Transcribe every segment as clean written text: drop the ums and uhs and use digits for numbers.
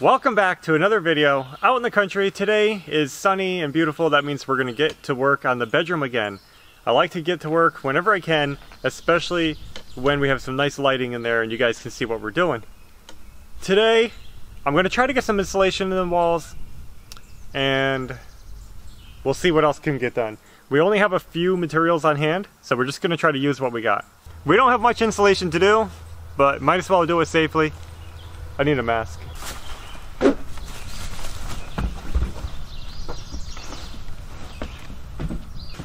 Welcome back to another video. Out in the country today is sunny and beautiful. That means we're going to get to work on the bedroom again. I like to get to work whenever I can, especially when we have some nice lighting in there and you guys can see what we're doing. Today I'm going to try to get some insulation in the walls and we'll see what else can get done. We only have a few materials on hand, so we're just going to try to use what we got. We don't have much insulation to do, but might as well do it safely. I need a mask.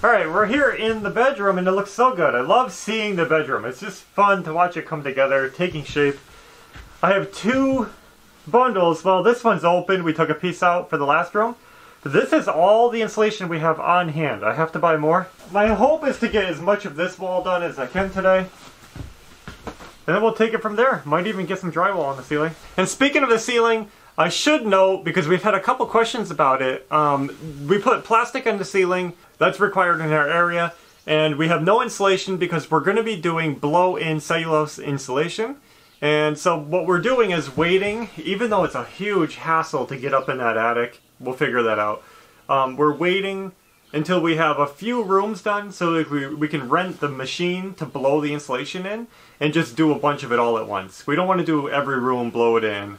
All right, we're here in the bedroom and it looks so good. I love seeing the bedroom. It's just fun to watch it come together, taking shape. I have two bundles. Well, this one's open. We took a piece out for the last room. But this is all the insulation we have on hand. I have to buy more. My hope is to get as much of this wall done as I can today. And then we'll take it from there. Might even get some drywall on the ceiling. And speaking of the ceiling, I should note, because we've had a couple questions about it, we put plastic on the ceiling. That's required in our area, and we have no insulation because we're going to be doing blow-in cellulose insulation. And so what we're doing is waiting, even though it's a huge hassle to get up in that attic. We'll figure that out. We're waiting until we have a few rooms done so that we can rent the machine to blow the insulation in and just do a bunch of it all at once. We don't want to do every room, blow it in.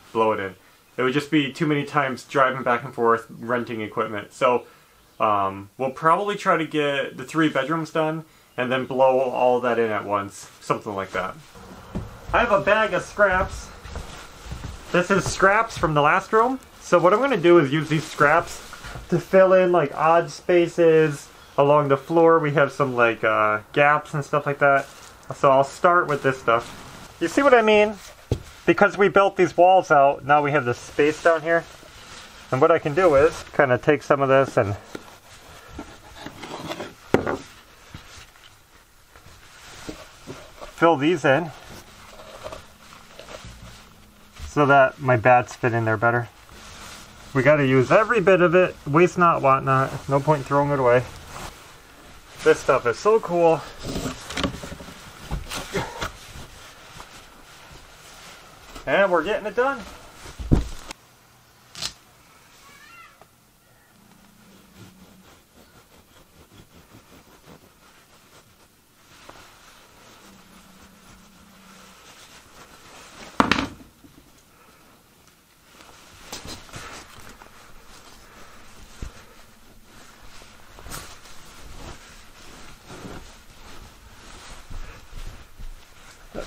It would just be too many times driving back and forth, renting equipment. So we'll probably try to get the three bedrooms done and then blow all that in at once, something like that. I have a bag of scraps. This is scraps from the last room. So what I'm going to do is use these scraps to fill in like odd spaces along the floor. We have some like gaps and stuff like that. So I'll start with this stuff. You see what I mean? Because we built these walls out, now we have this space down here. And what I can do is kind of take some of this and fill these in so that my bats fit in there better. We got to use every bit of it, waste not, want not. No point throwing it away. This stuff is so cool. And we're getting it done.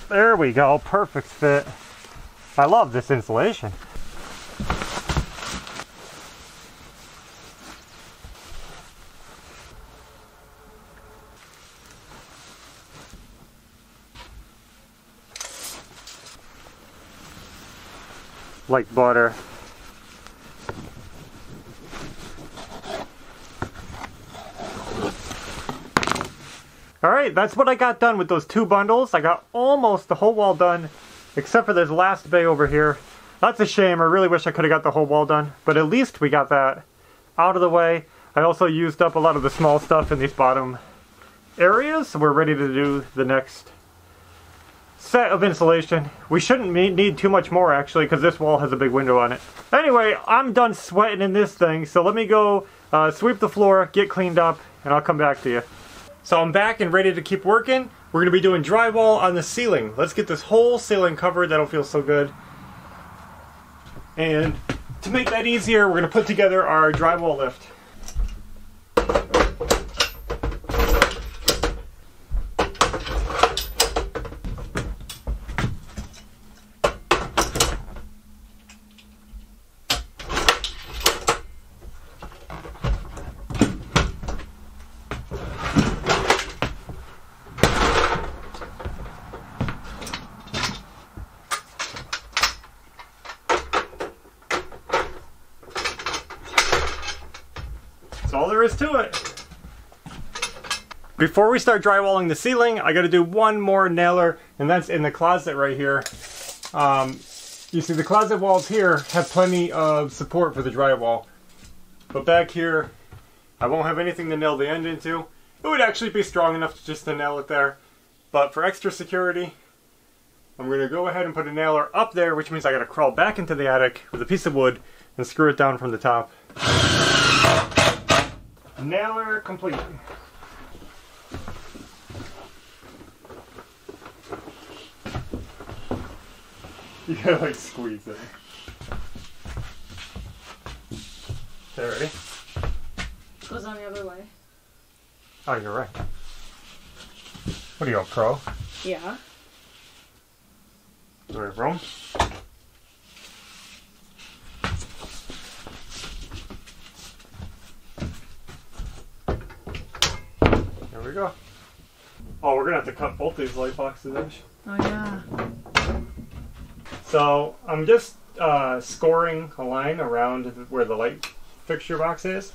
There we go, perfect fit. I love this insulation. Like butter. All right, that's what I got done with those two bundles. I got almost the whole wall done, except for this last bay over here. That's a shame. I really wish I could have got the whole wall done, but at least we got that out of the way. I also used up a lot of the small stuff in these bottom areas, so we're ready to do the next set of insulation. We shouldn't need too much more, actually, because this wall has a big window on it. Anyway, I'm done sweating in this thing, so let me go sweep the floor, get cleaned up, and I'll come back to you. So I'm back and ready to keep working. We're gonna be doing drywall on the ceiling. Let's get this whole ceiling covered. That'll feel so good. And to make that easier, we're gonna put together our drywall lift. All there is to it. Before we start drywalling the ceiling, I got to do one more nailer, and that's in the closet right here. You see the closet walls here have plenty of support for the drywall, but back here I won't have anything to nail the end into. It would actually be strong enough just to nail it there, but for extra security I'm going to go ahead and put a nailer up there, which means I got to crawl back into the attic with a piece of wood and screw it down from the top. Nailer complete. You gotta like squeeze it. Okay, ready? It goes on the other way. Oh, you're right. What are you, a pro? Yeah. Do I roam? There we go. Oh, we're gonna have to cut both these light boxes, in. Oh, yeah. So I'm just scoring a line around where the light fixture box is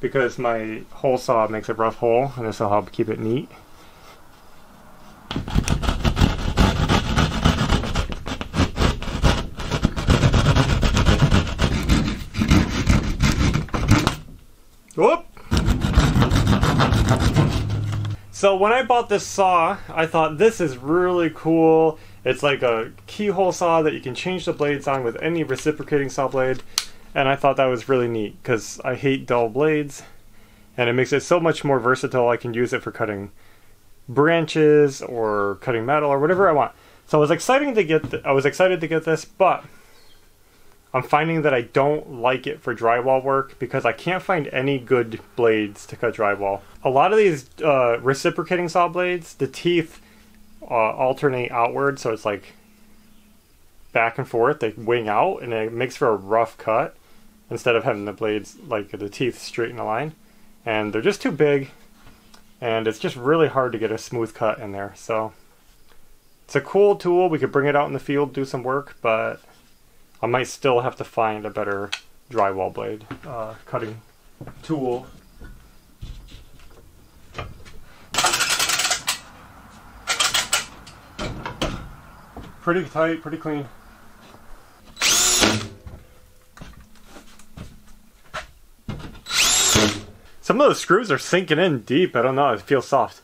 because my hole saw makes a rough hole, and this will help keep it neat. Whoop! So when I bought this saw, I thought this is really cool. It's like a keyhole saw that you can change the blades on with any reciprocating saw blade. And I thought that was really neat because I hate dull blades. And it makes it so much more versatile. I can use it for cutting branches or cutting metal or whatever I want. So I was excited to get this, but I'm finding that I don't like it for drywall work because I can't find any good blades to cut drywall. A lot of these reciprocating saw blades, the teeth alternate outward, so it's like back and forth, they wing out, and it makes for a rough cut instead of having the blades, like the teeth, straight in a line. And they're just too big, and it's just really hard to get a smooth cut in there. So it's a cool tool, we could bring it out in the field, do some work, but I might still have to find a better drywall blade cutting tool. Pretty tight, pretty clean. Some of those screws are sinking in deep. I don't know, it feels soft.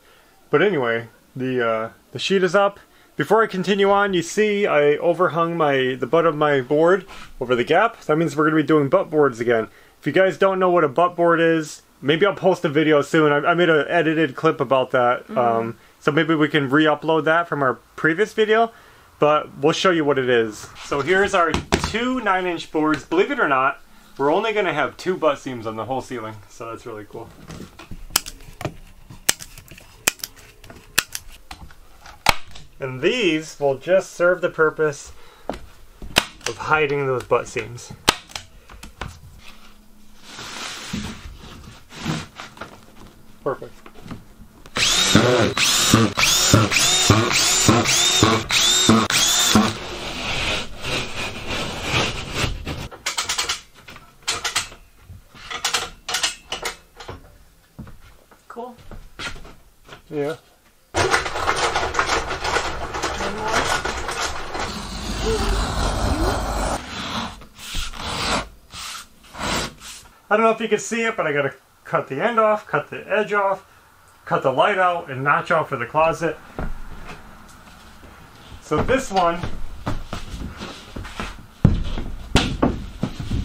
But anyway, the sheet is up. Before I continue on, you see I overhung the butt of my board over the gap. That means we're going to be doing butt boards again. If you guys don't know what a butt board is, maybe I'll post a video soon. I made an edited clip about that. So maybe we can re-upload that from our previous video. But we'll show you what it is. So here's our two 9-inch boards. Believe it or not, we're only gonna have two butt seams on the whole ceiling, so that's really cool. And these will just serve the purpose of hiding those butt seams. Perfect. Cool. Yeah. I don't know if you can see it, but I gotta cut the end off, cut the edge off, cut the light out, and notch out for the closet. So this one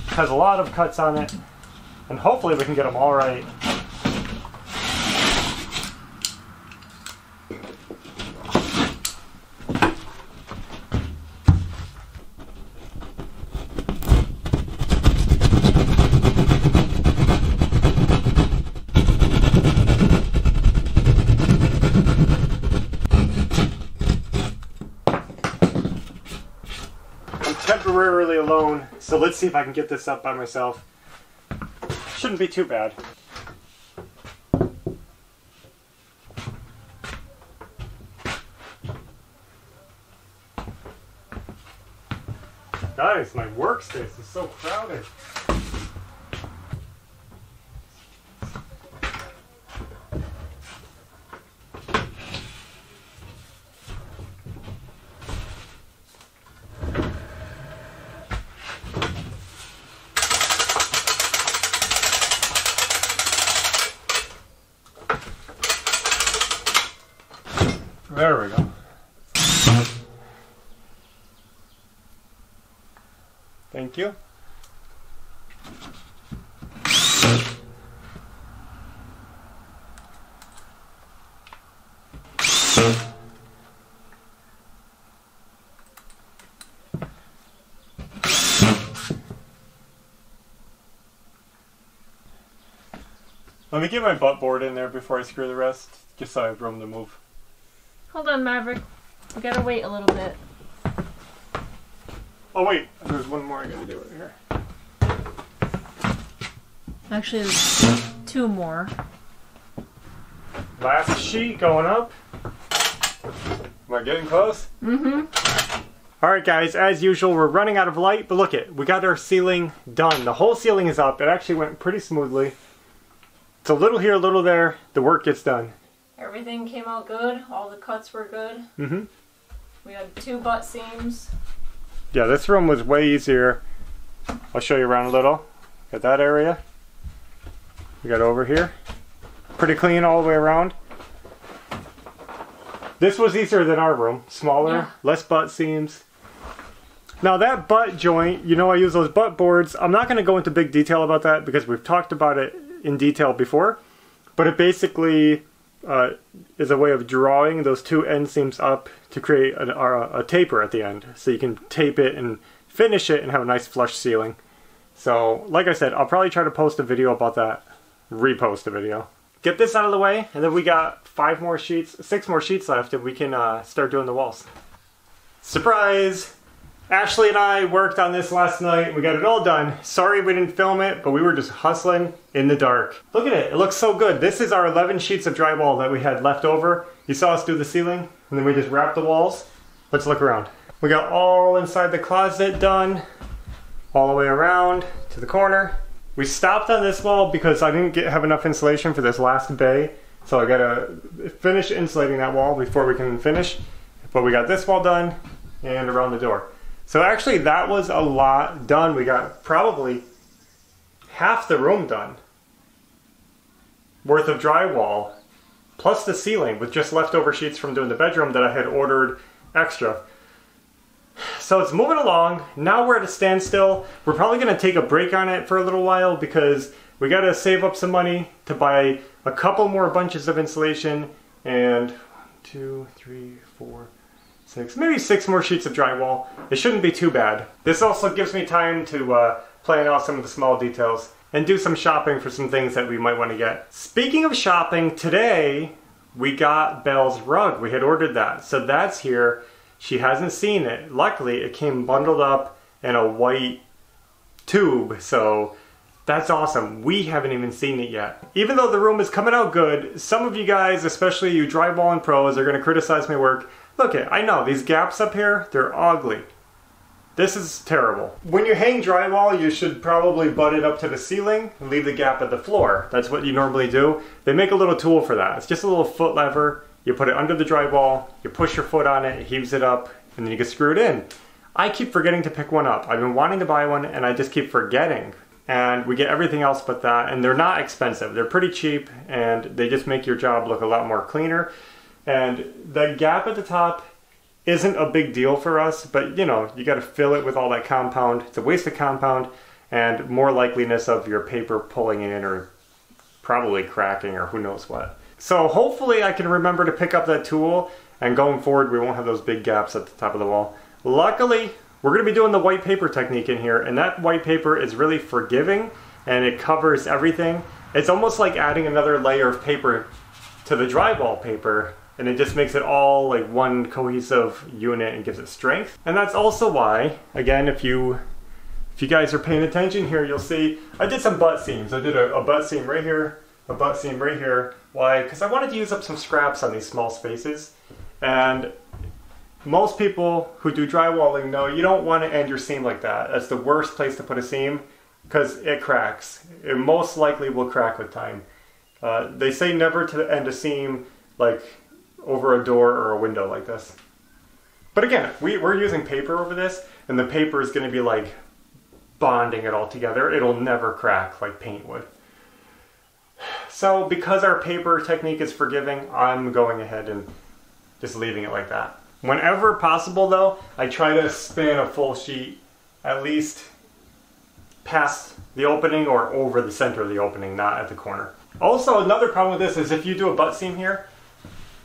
has a lot of cuts on it, and hopefully we can get them all right. Temporarily alone, so let's see if I can get this up by myself. Shouldn't be too bad. Guys, my workspace is so crowded. There we go. Thank you. Let me get my butt board in there before I screw the rest, just so I have room to move. Hold on, Maverick. We gotta wait a little bit. Oh wait, there's one more I gotta do right here. Actually, there's two more. Last sheet going up. Am I getting close? Mm-hmm. Alright guys, as usual, we're running out of light, but look it, we got our ceiling done. The whole ceiling is up. It actually went pretty smoothly. It's a little here, a little there. The work gets done. Everything came out good. All the cuts were good. Mm-hmm. We had two butt seams. Yeah, this room was way easier. I'll show you around a little. Got that area. We got over here. Pretty clean all the way around. This was easier than our room. Smaller, yeah. Less butt seams. Now that butt joint, you know I use those butt boards. I'm not going to go into big detail about that because we've talked about it in detail before. But it basically is a way of drawing those two end seams up to create a taper at the end, so you can tape it and finish it and have a nice flush ceiling. So like I said, I'll probably try to post a video about that, repost a video. Get this out of the way, and then we got six more sheets left, and we can start doing the walls. Surprise! Ashley and I worked on this last night. We got it all done. Sorry we didn't film it, but we were just hustling in the dark. Look at it. It looks so good. This is our 11 sheets of drywall that we had left over. You saw us do the ceiling, and then we just wrapped the walls. Let's look around. We got all inside the closet done, all the way around to the corner. We stopped on this wall because I didn't have enough insulation for this last bay, so I gotta finish insulating that wall before we can finish. But we got this wall done and around the door. So actually that was a lot done. We got probably half the room done worth of drywall, plus the ceiling with just leftover sheets from doing the bedroom that I had ordered extra. So it's moving along. Now we're at a standstill. We're probably gonna take a break on it for a little while because we gotta save up some money to buy a couple more bunches of insulation and 1, 2, 3, 4, 6, maybe 6 more sheets of drywall. It shouldn't be too bad. This also gives me time to plan out some of the small details and do some shopping for some things that we might want to get. Speaking of shopping, today we got Belle's rug. We had ordered that, so that's here. She hasn't seen it. Luckily, it came bundled up in a white tube, so that's awesome. We haven't even seen it yet. Even though the room is coming out good, some of you guys, especially you drywall and pros, are gonna criticize my work. Look it, I know, these gaps up here, they're ugly. This is terrible. When you hang drywall, you should probably butt it up to the ceiling and leave the gap at the floor. That's what you normally do. They make a little tool for that. It's just a little foot lever. You put it under the drywall, you push your foot on it, it heaves it up, and then you can screw it in. I keep forgetting to pick one up. I've been wanting to buy one, and I just keep forgetting. And we get everything else but that, and they're not expensive. They're pretty cheap, and they just make your job look a lot more cleaner. And the gap at the top isn't a big deal for us, but you know, you gotta fill it with all that compound. It's a waste of compound and more likeliness of your paper pulling in or probably cracking or who knows what. So hopefully I can remember to pick up that tool, and going forward we won't have those big gaps at the top of the wall. Luckily, we're gonna be doing the white paper technique in here, and that white paper is really forgiving and it covers everything. It's almost like adding another layer of paper to the drywall paper, and it just makes it all like one cohesive unit and gives it strength. And that's also why, again, if you guys are paying attention here, you'll see I did some butt seams. I did a butt seam right here, a butt seam right here. Why? Because I wanted to use up some scraps on these small spaces. And most people who do drywalling know you don't want to end your seam like that. That's the worst place to put a seam because it cracks. It most likely will crack with time. They say never to end a seam like over a door or a window like this. But again, we're using paper over this, and the paper is going to be like bonding it all together. It'll never crack like paint would. So because our paper technique is forgiving, I'm going ahead and just leaving it like that. Whenever possible though, I try to span a full sheet at least past the opening or over the center of the opening, not at the corner. Also, another problem with this is if you do a butt seam here,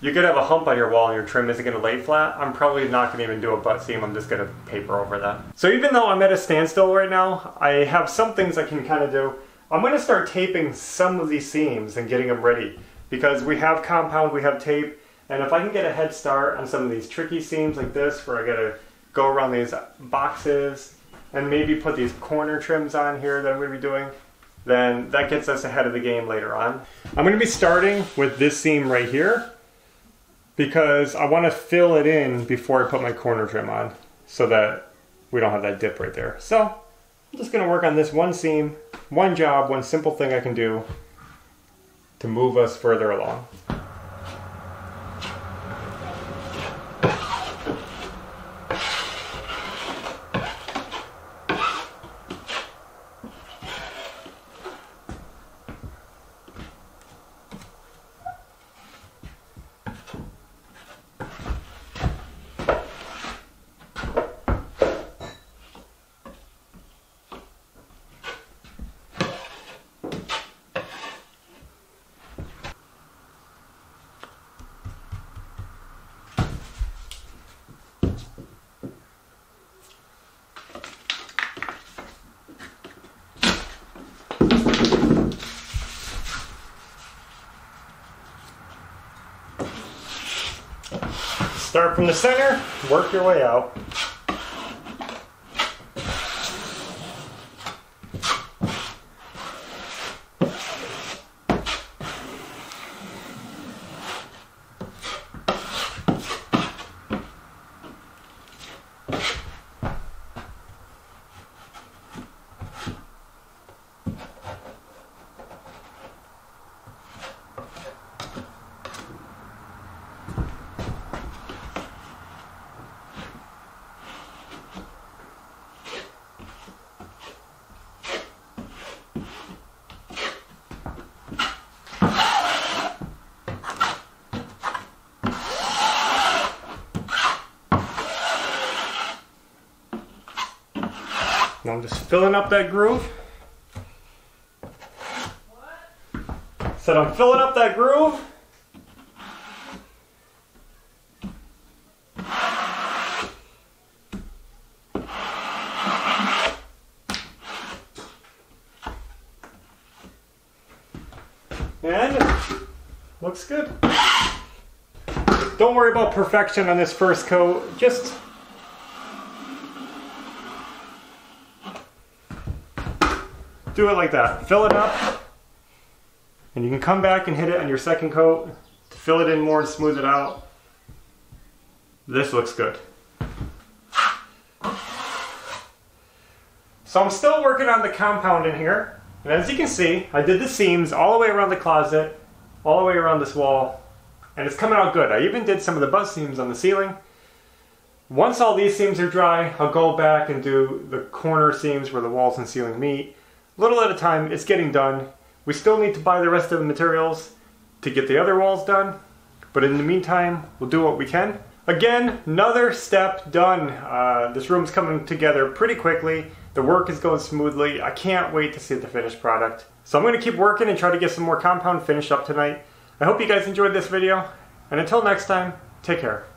you could have a hump on your wall and your trim isn't going to lay flat. I'm probably not going to even do a butt seam. I'm just going to paper over that. So even though I'm at a standstill right now, I have some things I can kind of do. I'm going to start taping some of these seams and getting them ready because we have compound, we have tape, and if I can get a head start on some of these tricky seams like this where I got to go around these boxes and maybe put these corner trims on here that I'm going to be doing, then that gets us ahead of the game later on. I'm going to be starting with this seam right here, because I want to fill it in before I put my corner trim on so that we don't have that dip right there. So I'm just going to work on this one seam, one job, one simple thing I can do to move us further along. Start from the center, work your way out. I'm just filling up that groove. What? Said I'm filling up that groove. And it looks good. Don't worry about perfection on this first coat. Just do it like that. Fill it up, and you can come back and hit it on your second coat to fill it in more and smooth it out. This looks good. So I'm still working on the compound in here, and as you can see, I did the seams all the way around the closet, all the way around this wall, and it's coming out good. I even did some of the butt seams on the ceiling. Once all these seams are dry, I'll go back and do the corner seams where the walls and ceiling meet. Little at a time, it's getting done. We still need to buy the rest of the materials to get the other walls done, but in the meantime, we'll do what we can. Again, another step done. This room's coming together pretty quickly. The work is going smoothly. I can't wait to see the finished product. So I'm gonna keep working and try to get some more compound finished up tonight. I hope you guys enjoyed this video, and until next time, take care.